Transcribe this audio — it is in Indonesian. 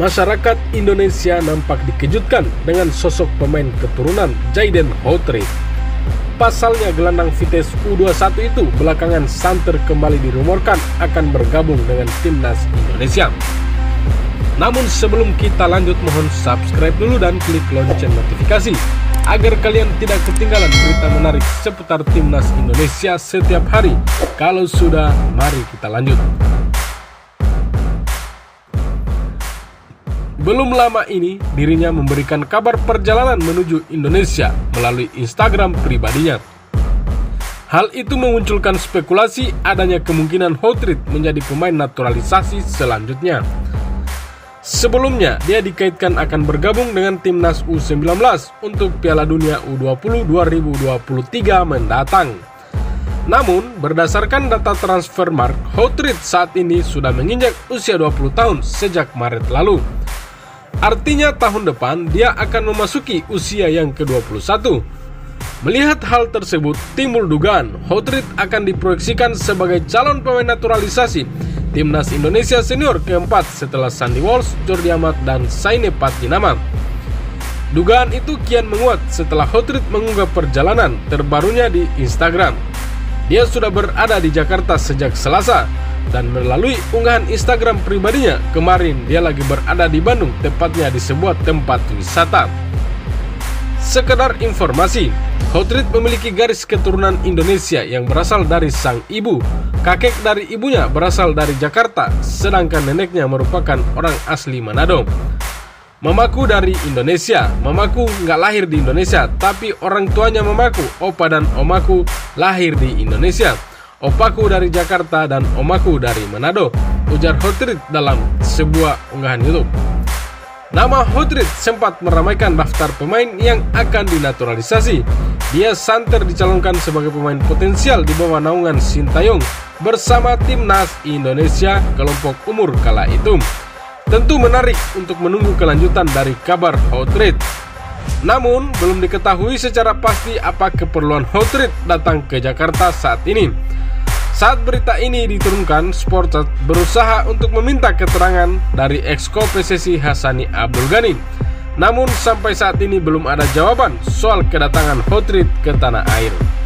Masyarakat Indonesia nampak dikejutkan dengan sosok pemain keturunan Jayden Houtriet. Pasalnya gelandang Vitesse U21 itu belakangan santer kembali dirumorkan akan bergabung dengan Timnas Indonesia. Namun sebelum kita lanjut, mohon subscribe dulu dan klik lonceng notifikasi agar kalian tidak ketinggalan berita menarik seputar Timnas Indonesia setiap hari. Kalau sudah, mari kita lanjut. Belum lama ini, dirinya memberikan kabar perjalanan menuju Indonesia melalui Instagram pribadinya. Hal itu memunculkan spekulasi adanya kemungkinan Houtriet menjadi pemain naturalisasi selanjutnya. Sebelumnya, dia dikaitkan akan bergabung dengan Timnas U19 untuk Piala Dunia U20 2023 mendatang. Namun, berdasarkan data Transfermarkt, Houtriet saat ini sudah menginjak usia 20 tahun sejak Maret lalu. Artinya tahun depan dia akan memasuki usia yang ke-21. Melihat hal tersebut, timbul dugaan Houtriet akan diproyeksikan sebagai calon pemain naturalisasi Timnas Indonesia senior keempat setelah Sandy Walsh, Jordi Amat, dan Shayne Pattynama. Dugaan itu kian menguat setelah Houtriet mengunggah perjalanan terbarunya di Instagram. Dia sudah berada di Jakarta sejak Selasa. Dan melalui unggahan Instagram pribadinya, kemarin dia lagi berada di Bandung, tepatnya di sebuah tempat wisata. Sekedar informasi, Houtriet memiliki garis keturunan Indonesia yang berasal dari sang ibu. Kakek dari ibunya berasal dari Jakarta, sedangkan neneknya merupakan orang asli Manado. Mamaku dari Indonesia, mamaku nggak lahir di Indonesia, tapi orang tuanya mamaku, opa dan omaku, lahir di Indonesia. Opaku dari Jakarta dan omaku dari Manado, ujar Houtriet dalam sebuah unggahan YouTube. Nama Houtriet sempat meramaikan daftar pemain yang akan dinaturalisasi. Dia santer dicalonkan sebagai pemain potensial di bawah naungan Shin Tae-yong bersama Timnas Indonesia kelompok umur kala itu. Tentu menarik untuk menunggu kelanjutan dari kabar Houtriet. Namun, belum diketahui secara pasti apa keperluan Houtriet datang ke Jakarta saat ini. Saat berita ini diturunkan, Sportstars berusaha untuk meminta keterangan dari Exco PSSI Hasani Abdulgani. Namun sampai saat ini belum ada jawaban soal kedatangan Houtriet ke tanah air.